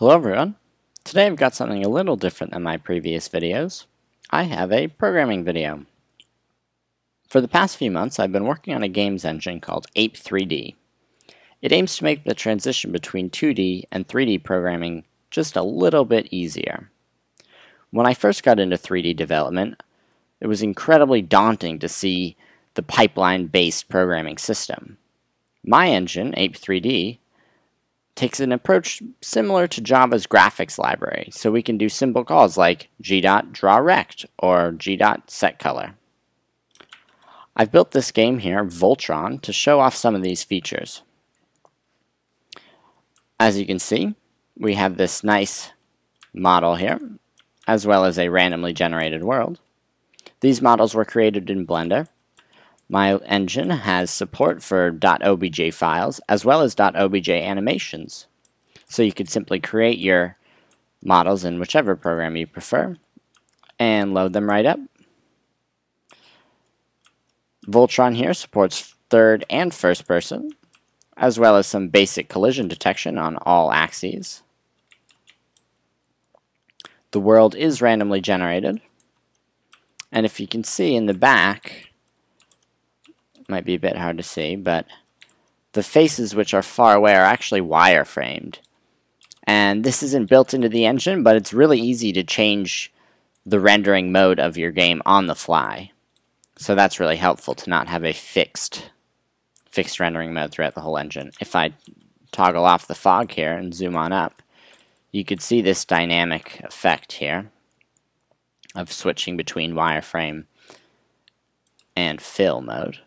Hello everyone! Today I've got something a little different than my previous videos. I have a programming video. For the past few months I've been working on a games engine called APE3D. It aims to make the transition between 2D and 3D programming just a little bit easier. When I first got into 3D development, it was incredibly daunting to see the pipeline-based programming system. My engine, APE3D, takes an approach similar to Java's graphics library, so we can do simple calls like g.drawRect or g.setColor. I've built this game here, Voltron, to show off some of these features. As you can see, we have this nice model here, as well as a randomly generated world. These models were created in Blender. My engine has support for .obj files as well as .obj animations. So you could simply create your models in whichever program you prefer and load them right up. Voltron here supports third and first person, as well as some basic collision detection on all axes. The world is randomly generated. And if you can see in the back, might be a bit hard to see, but the faces which are far away are actually wireframed. And this isn't built into the engine, but it's really easy to change the rendering mode of your game on the fly. So that's really helpful to not have a fixed rendering mode throughout the whole engine. If I toggle off the fog here and zoom on up, you could see this dynamic effect here of switching between wireframe and fill mode.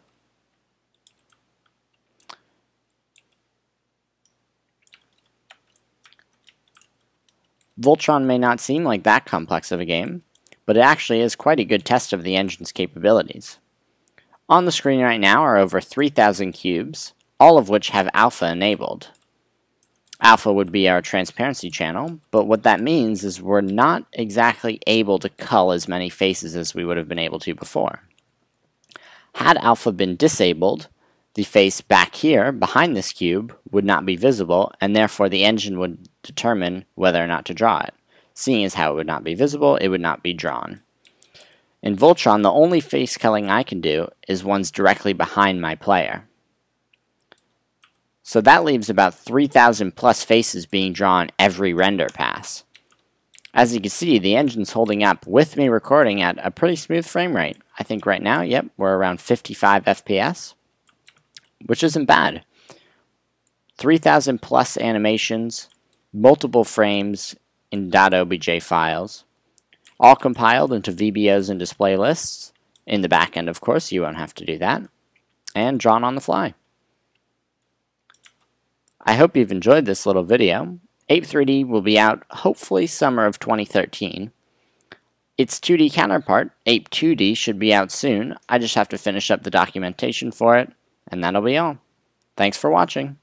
Voltron may not seem like that complex of a game, but it actually is quite a good test of the engine's capabilities. On the screen right now are over 3,000 cubes, all of which have alpha enabled. Alpha would be our transparency channel, but what that means is we're not exactly able to cull as many faces as we would have been able to before. Had alpha been disabled, the face back here, behind this cube, would not be visible, and therefore the engine would determine whether or not to draw it. Seeing as how it would not be visible, it would not be drawn. In Voltron, the only face culling I can do is ones directly behind my player. So that leaves about 3,000 plus faces being drawn every render pass. As you can see, the engine's holding up with me recording at a pretty smooth frame rate. I think right now, yep, we're around 55 FPS. Which isn't bad. 3,000 plus animations, multiple frames in .obj files, all compiled into VBOs and display lists. In the back end, of course, you won't have to do that. And drawn on the fly. I hope you've enjoyed this little video. APE3D will be out hopefully summer of 2013. Its 2D counterpart, APE2D, should be out soon. I just have to finish up the documentation for it. And that'll be all. Thanks for watching.